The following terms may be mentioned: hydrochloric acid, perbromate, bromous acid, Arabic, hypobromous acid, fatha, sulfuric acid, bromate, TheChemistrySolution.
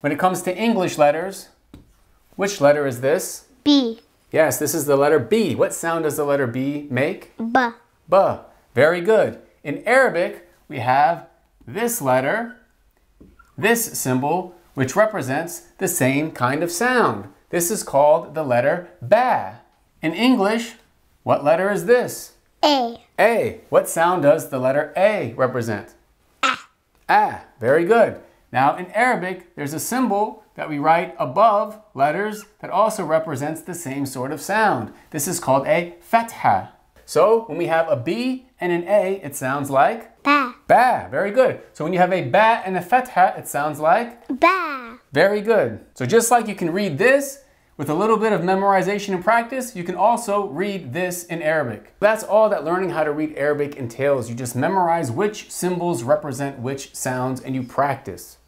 When it comes to English letters, which letter is this? B. Yes, this is the letter B. What sound does the letter B make? B. B. Very good. In Arabic, we have this letter, this symbol, which represents the same kind of sound. This is called the letter ba. In English, what letter is this? A. A. What sound does the letter A represent? A. A. Very good. Now, in Arabic, there's a symbol that we write above letters that also represents the same sort of sound. This is called a fatha. So, when we have a B and an A, it sounds like? Ba. Ba. Very good. So, when you have a ba and a fatha, it sounds like? Ba. Very good. So, just like you can read this, with a little bit of memorization and practice, you can also read this in Arabic. That's all that learning how to read Arabic entails. You just memorize which symbols represent which sounds and you practice.